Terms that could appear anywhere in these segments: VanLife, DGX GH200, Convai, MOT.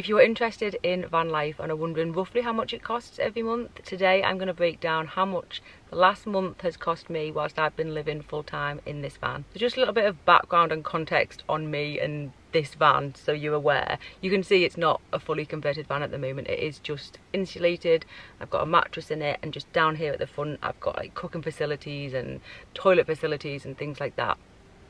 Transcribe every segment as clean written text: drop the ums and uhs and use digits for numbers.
If you are interested in van life and are wondering roughly how much it costs every month, today I'm going to break down how much the last month has cost me whilst I've been living full time in this van. So just a little bit of background and context on me and this van, so you're aware. You can see it's not a fully converted van at the moment, it is just insulated. I've got a mattress in it, and just down here at the front I've got like cooking facilities and toilet facilities and things like that.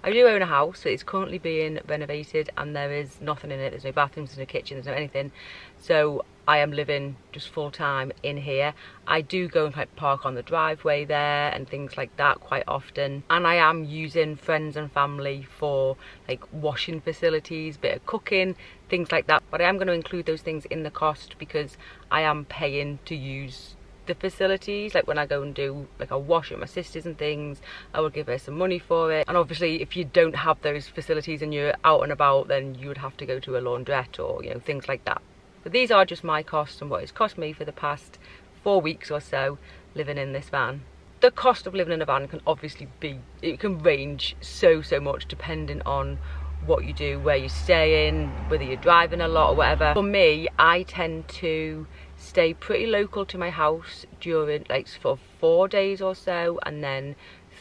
I do own a house, so it's currently being renovated and there is nothing in it. There's no bathrooms, there's no kitchen, there's no anything. So I am living just full time in here. I do go and like park on the driveway there and things like that quite often. And I am using friends and family for like washing facilities, bit of cooking, things like that. But I am going to include those things in the cost because I am paying to use the facilities. Like when I go and do like a wash at my sister's and things, I will give her some money for it. And obviously if you don't have those facilities and you're out and about, then you would have to go to a laundrette or, you know, things like that. But these are just my costs and what it's cost me for the past 4 weeks or so living in this van. The cost of living in a van can obviously be, it can range so much depending on what you do, where you're staying, whether you're driving a lot or whatever. For me, I tend to stay pretty local to my house during like for 4 days or so, and then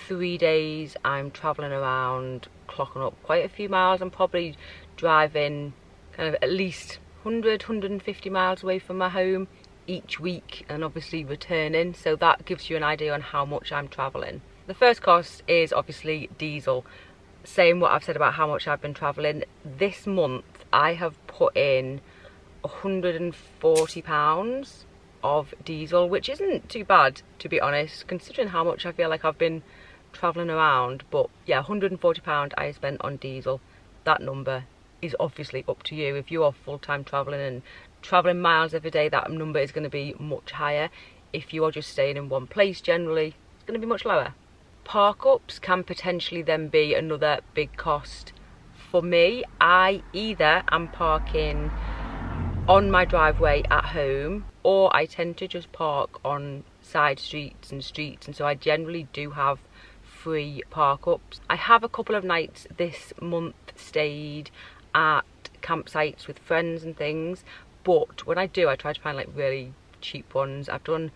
3 days I'm traveling around, clocking up quite a few miles. I'm probably driving kind of at least 100, 150 miles away from my home each week, and obviously returning, so that gives you an idea on how much I'm traveling. The first cost is obviously diesel. Saying what I've said about how much I've been traveling, this month I have put in £140 of diesel, which isn't too bad, to be honest, considering how much I feel like I've been traveling around. But yeah, £140 I spent on diesel. That number is obviously up to you. If you are full-time traveling and traveling miles every day, that number is going to be much higher. If you are just staying in one place, generally it's going to be much lower. Park-ups can potentially then be another big cost for me. I either am parking on my driveway at home, or I tend to just park on side streets and streets, and so I generally do have free park-ups. I have a couple of nights this month stayed at campsites with friends and things, but when I do, I try to find like really cheap ones. I've done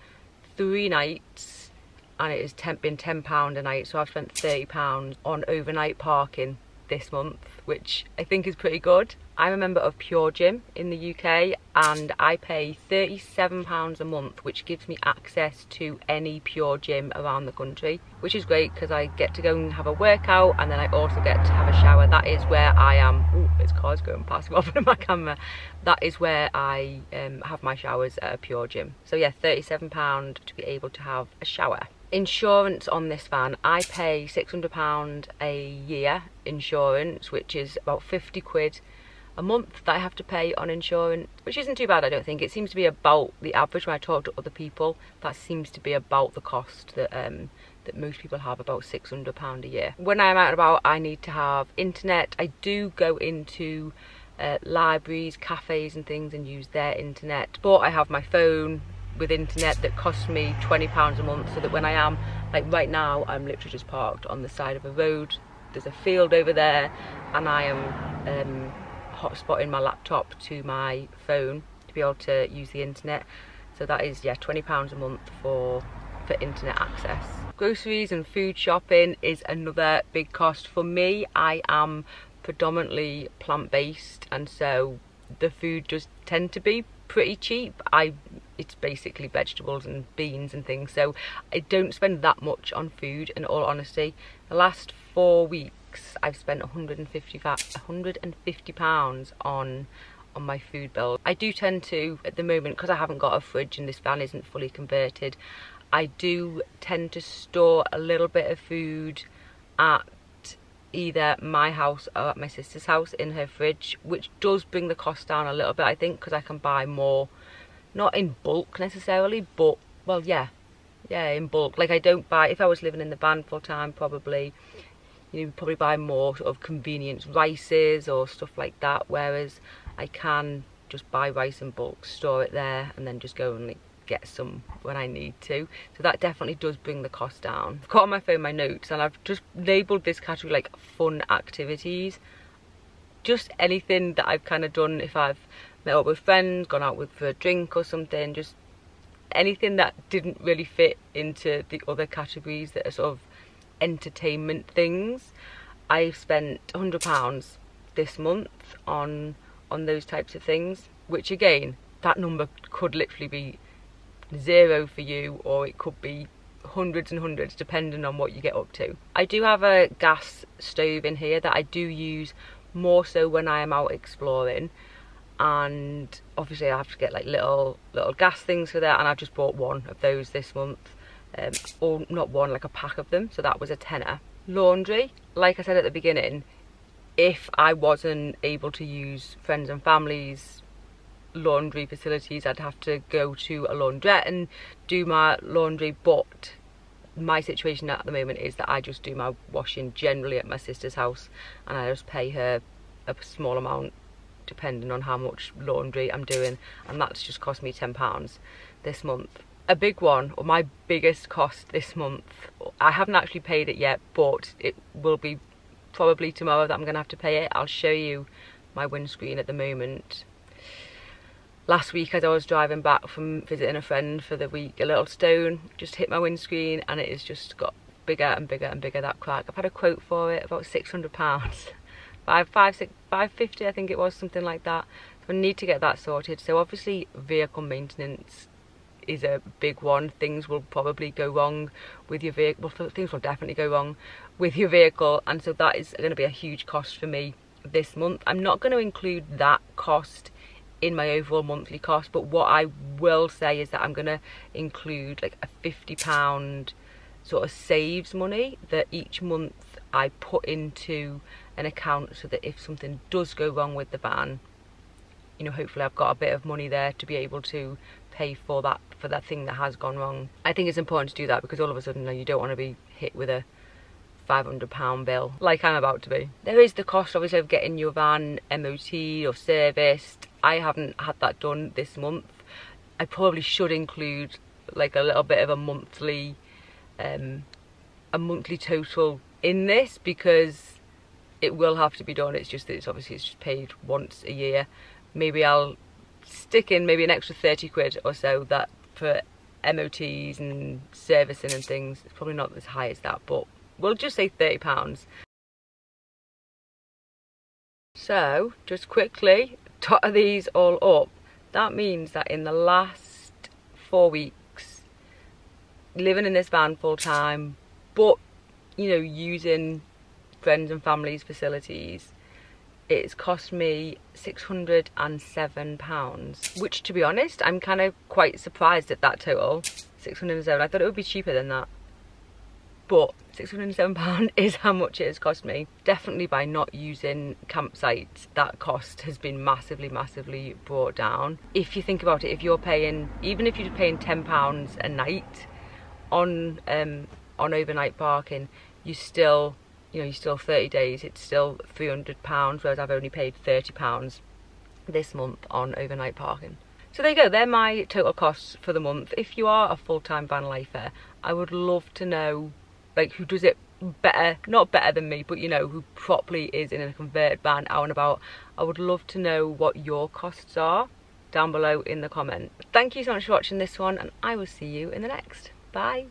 3 nights and it has been £10 a night, so I've spent £30 on overnight parking this month, which I think is pretty good. I'm a member of Pure Gym in the UK and I pay £37 a month, which gives me access to any Pure Gym around the country, which is great because I get to go and have a workout and then I also get to have a shower. That is where I am. Oh, this car's going past me off of my camera. That is where I have my showers at a Pure Gym. So yeah, £37 to be able to have a shower. Insurance on this van, I pay £600 a year insurance, which is about 50 quid a month that I have to pay on insurance, which isn't too bad, I don't think. It seems to be about the average. When I talk to other people, that seems to be about the cost that that most people have, about £600 a year. When I'm out and about, I need to have internet. I do go into libraries, cafes and things and use their internet, but I have my phone with internet that costs me £20 a month, so that when I am, like right now, I'm literally just parked on the side of a road, there's a field over there, and I am hotspotting my laptop to my phone to be able to use the internet. So that is, yeah, £20 a month for internet access. Groceries and food shopping is another big cost for me. I am predominantly plant-based, and so the food does tend to be pretty cheap. It's basically vegetables and beans and things, so I don't spend that much on food, in all honesty. The last 4 weeks I've spent £150 on my food bill. I do tend to, at the moment, because I haven't got a fridge and this van isn't fully converted, I do tend to store a little bit of food at either my house or at my sister's house in her fridge, which does bring the cost down a little bit, I think, because I can buy more. Not in bulk necessarily, but, well, yeah, in bulk. Like, I don't buy, if I was living in the van full time, probably, you know, probably buy more sort of convenience rices or stuff like that, whereas I can just buy rice in bulk, store it there, and then just go and like get some when I need to. So that definitely does bring the cost down. I've got on my phone my notes, and I've just labelled this category like fun activities. Just anything that I've kind of done, if I've met up with friends, gone out with for a drink or something, just anything that didn't really fit into the other categories that are sort of entertainment things. I've spent £100 this month on those types of things, which again, that number could literally be zero for you, or it could be hundreds and hundreds depending on what you get up to. I do have a gas stove in here that I do use more so when I am out exploring, and obviously I have to get like little gas things for that, and I've just bought one of those this month, or not one, like a pack of them, so that was a £10. Laundry, like I said at the beginning, if I wasn't able to use friends and family's laundry facilities, I'd have to go to a laundrette and do my laundry, but my situation at the moment is that I just do my washing generally at my sister's house, and I just pay her a small amount depending on how much laundry I'm doing, and that's just cost me £10 this month. A big one, or my biggest cost this month, I haven't actually paid it yet, but it will be probably tomorrow that I'm gonna have to pay it. I'll show you my windscreen at the moment. Last week, as I was driving back from visiting a friend for the week, a little stone just hit my windscreen, and it has just got bigger and bigger and bigger, that crack. I've had a quote for it, about £600, £550 I think it was, something like that. So I need to get that sorted. So obviously vehicle maintenance is a big one. Things will probably go wrong with your vehicle, well, things will definitely go wrong with your vehicle, and so that is going to be a huge cost for me this month. I'm not going to include that cost in my overall monthly cost, but what I will say is that I'm gonna include like a £50 sort of saves money that each month I put into an account, so that if something does go wrong with the van, you know, hopefully I've got a bit of money there to be able to pay for that thing that has gone wrong. I think it's important to do that, because all of a sudden you don't want to be hit with a £500 bill like I'm about to be. There is the cost obviously of getting your van MOT or serviced. I haven't had that done this month. I probably should include like a little bit of a monthly total in this, because it will have to be done. It's just that it's obviously just paid once a year. Maybe I'll stick in maybe an extra 30 quid or so that for MOTs and servicing and things. It's probably not as high as that, but we'll just say £30. So just quickly tot these all up. That means that in the last 4 weeks, living in this van full time, but you know, using friends and family's facilities, it's cost me £607, which to be honest, I'm kind of quite surprised at that total. 607, I thought it would be cheaper than that, but £607 is how much it has cost me. Definitely by not using campsites, that cost has been massively brought down. If you think about it, if you're paying, even if you're paying £10 a night on overnight parking, you still, you know, you're still 30 days, it's still £300, whereas I've only paid £30 this month on overnight parking. So there you go, they're my total costs for the month. If you are a full-time van lifer, I would love to know like who does it better, not better than me, but you know, who properly is in a converted van out and about. I would love to know what your costs are down below in the comment. Thank you so much for watching this one, and I will see you in the next. Bye.